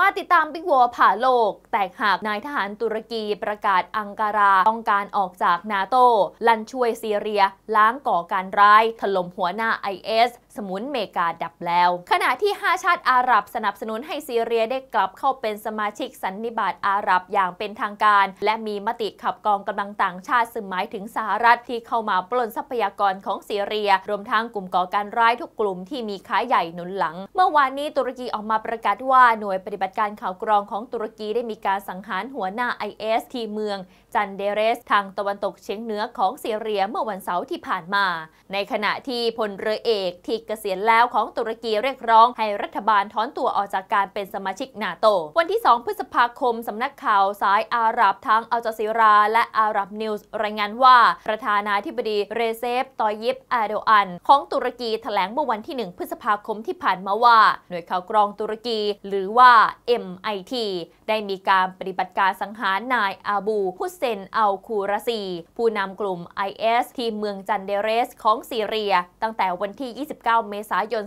มาติดตาม Big War ผ่าโลกแตกหักนายทหารตุรกีประกาศอังการาต้องการออกจากนาโตลั่นช่วยซีเรียล้างก่อการร้ายถล่มหัวหน้า IS สมุนเมกาดับแล้วขณะที่5ชาติอาหรับสนับสนุนให้ซีเรียได้กลับเข้าเป็นสมาชิกสันนิบาตอาหรับอย่างเป็นทางการและมีมติขับกองกำลังต่างชาติซึ่งหมายถึงสหรัฐที่เข้ามาปล้นทรัพยากรของซีเรียรวมทั้งกลุ่มก่อการร้ายทุกกลุ่มที่มีขาใหญ่หนุนหลังเมื่อวานนี้ตุรกีออกมาประกาศว่าหน่วยปฏิบัติการข่าวกรองของตุรกีได้มีการสังหารหัวหน้า IS ที่เมืองจันเดเรสทางตะวันตกเฉียงเหนือของซีเรียเมื่อวันเสาร์ที่ผ่านมาในขณะที่พลเรือเอกที่เกษียณแล้วของตุรกีเรียกร้องให้รัฐบาลถอนตัวออกจากการเป็นสมาชิกนาโตวันที่2 พฤษภาคมสำนักข่าวสายอาหรับทั้งอัลจาซีราและอาหรับนิวส์รายงานว่าประธานาธิบดีเรเซปตอยยิปแอร์โดอันของตุรกีแถลงเมื่อวันที่1 พฤษภาคมที่ผ่านมาว่าหน่วยข่าวกรองตุรกีหรือว่าMIT ได้มีการปฏิบัติการสังหารนายอาบูฮุสเซนอัลคูราซีผู้นำกลุ่ม IS ที่เมืองจันเดเรสของซีเรียตั้งแต่วันที่ 29 เมษายน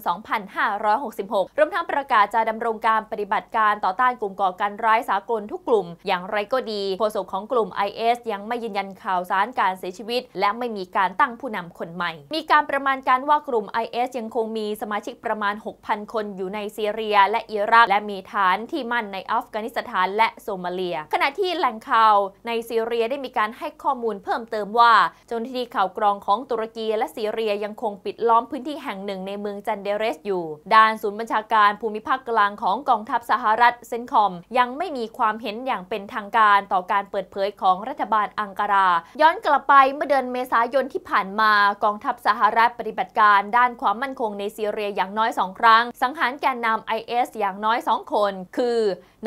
2566 รวมทั้งประกาศจะดำรงการปฏิบัติการต่อต้านกลุ่มก่อการร้ายสากลทุกกลุ่มอย่างไรก็ดีโฆษกของกลุ่ม IS ยังไม่ยืนยันข่าวสารการเสียชีวิตและไม่มีการตั้งผู้นำคนใหม่มีการประมาณการว่ากลุ่ม IS ยังคงมีสมาชิกประมาณ 6,000 คนอยู่ในซีเรียและอิรักและมีฐานที่มั่นในอัฟกานิสถานและโซมาเลียขณะที่แหล่งข่าวในซีเรียได้มีการให้ข้อมูลเพิ่มเติมว่าเจ้าหน้าที่ข่าวกรองของตุรกีและซีเรียยังคงปิดล้อมพื้นที่แห่งหนึ่งในเมืองจันเดเรสอยู่ด้านศูนย์บัญชาการภูมิภาคกลางของกองทัพสหรัฐเซนคอมยังไม่มีความเห็นอย่างเป็นทางการต่อการเปิดเผยของรัฐบาลอังการาย้อนกลับไปเมื่อเดือนเมษายนที่ผ่านมากองทัพสหรัฐปฏิบัติการด้านความมั่นคงในซีเรียอย่างน้อย2ครั้งสังหารแกนนำ IS อย่างน้อย2คนคือ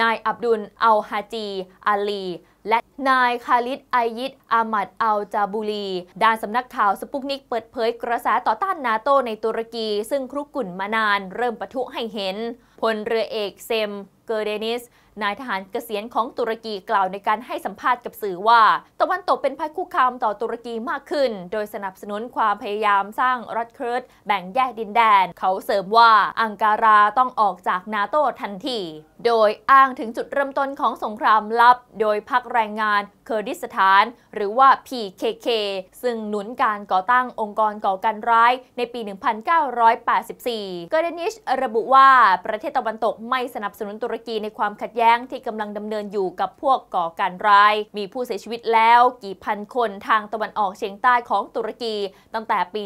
นายอับดุลอัลฮาจีอาลีและนายคาลิดไอยิดอามัดอัลจาบูลีด้านสำนักข่าวสปุกนิกเปิดเผยกระแสต่อต้านนาโตในตุรกีซึ่งคลุกกลุ่นมานานเริ่มปะทุให้เห็นพลเรือเอกเซมเกเดนิสนายทหารเกษียณของตุรกีกล่าวในการให้สัมภาษณ์กับสื่อว่าตะวันตกเป็นภัยคุกคามต่อตุรกีมากขึ้นโดยสนับสนุนความพยายามสร้างรัฐเคิร์ดแบ่งแยกดินแดนเขาเสริมว่าอังการาต้องออกจากนาโตทันทีโดยอ้างถึงจุดเริ่มต้นของสงครามลับโดยพรรคแรงงานเคอร์ดิสถานหรือว่า PKK ซึ่งหนุนการก่อตั้งองค์กรก่อการร้ายในปี 1984 เกเดนิชระบุว่าประเทศตะวันตกไม่สนับสนุนตุรกีในความขัดแย้งที่กำลังดำเนินอยู่กับพวกก่อการร้ายมีผู้เสียชีวิตแล้วกี่พันคนทางตะวันออกเฉียงใต้ของตุรกีตั้งแต่ปี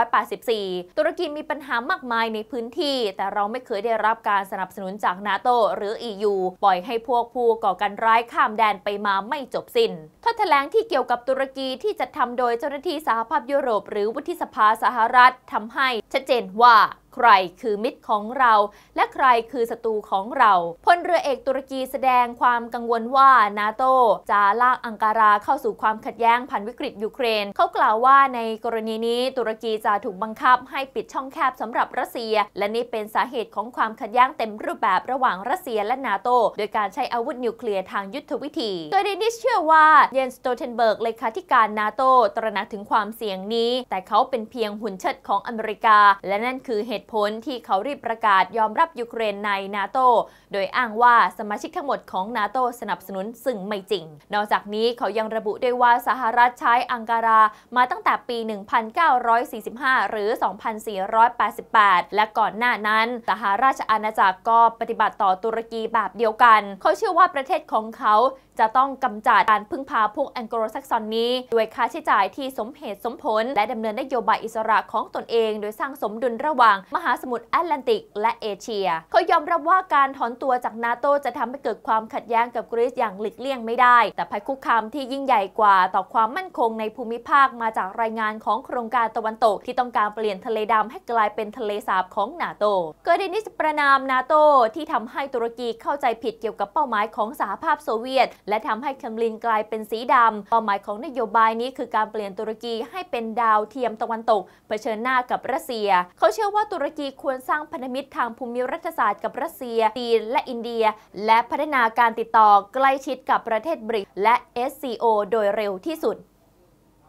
1984 ตุรกีมีปัญหามากมายในพื้นที่แต่เราไม่เคยได้รับการสนับสนุนจากนาโตหรือ EU ปล่อยให้พวกผู้ก่อการร้ายข้ามแดนไปมาไม่จบสิ้นถ้อยแถลงที่เกี่ยวกับตุรกีที่จัดทำโดยเจ้าหน้าที่สหภาพยุโรปหรือวุฒิสภาสหรัฐทำให้ชัดเจนว่าใครคือมิตรของเราและใครคือศัตรูของเราพลเรือเอกตุรกีแสดงความกังวลว่านาโตจะลากอังการาเข้าสู่ความขัดแย้งผ่านวิกฤตยูเครนเขากล่าวว่าในกรณีนี้ตุรกีจะถูกบังคับให้ปิดช่องแคบสำหรับรัสเซียและนี่เป็นสาเหตุของความขัดแย้งเต็มรูปแบบระหว่างรัสเซียและนาโตโดยการใช้อาวุธนิวเคลียร์ทางยุทธวิธีโดยเดนิชเชื่อว่าเยนสโตเทนเบิร์กเลขาธิการนาโตตระหนักถึงความเสี่ยงนี้แต่เขาเป็นเพียงหุ่นเชิดของอเมริกาและนั่นคือเหตุผลที่เขารีบประกาศยอมรับยูเครนในนาโตโดยอ้างว่าสมาชิกทั้งหมดของนาโตสนับสนุนซึ่งไม่จริงนอกจากนี้เขายังระบุด้วยว่าสหรัฐใช้อังการามาตั้งแต่ปี 1945 หรือ 2488 และก่อนหน้านั้นสหราชอาณาจักรก็ปฏิบัติต่อตุรกีแบบเดียวกันเขาเชื่อว่าประเทศของเขาจะต้องกำจัดการพึ่งพาพวกแองโกลแซกซอนนี้ด้วยค่าใช้จ่ายที่สมเหตุสมผลและดำเนินนโยบายอิสระของตนเองโดยสร้างสมดุลระหว่างมหาสมุทรแอตแลนติกและเอเชียเขายอมรับว่าการถอนตัวจากนาโตจะทำให้เกิดความขัดแย้งกับกรีซอย่างหลีกเลี่ยงไม่ได้แต่ภัยคุกคามที่ยิ่งใหญ่กว่าต่อความมั่นคงในภูมิภาคมาจากรายงานของโครงการตะวันตกที่ต้องการเปลี่ยนทะเลดำให้กลายเป็นทะเลสาบของนาโตเกเดนิสประนามนาโตที่ทำให้ตุรกีเข้าใจผิดเกี่ยวกับเป้าหมายของสหภาพโซเวียตและทำให้เครมลินกลายเป็นสีดำเป้าหมายของนโยบายนี้คือการเปลี่ยนตุรกีให้เป็นดาวเทียมตะวันตกเผชิญหน้ากับรัสเซียเขาเชื่อว่าตุรกีควรสร้างพันธมิตรทางภูมิรัฐศาสตร์กับรัสเซียจีนและอินเดียและพัฒนาการติดต่อใกล้ชิดกับประเทศบริกและ SCO โดยเร็วที่สุด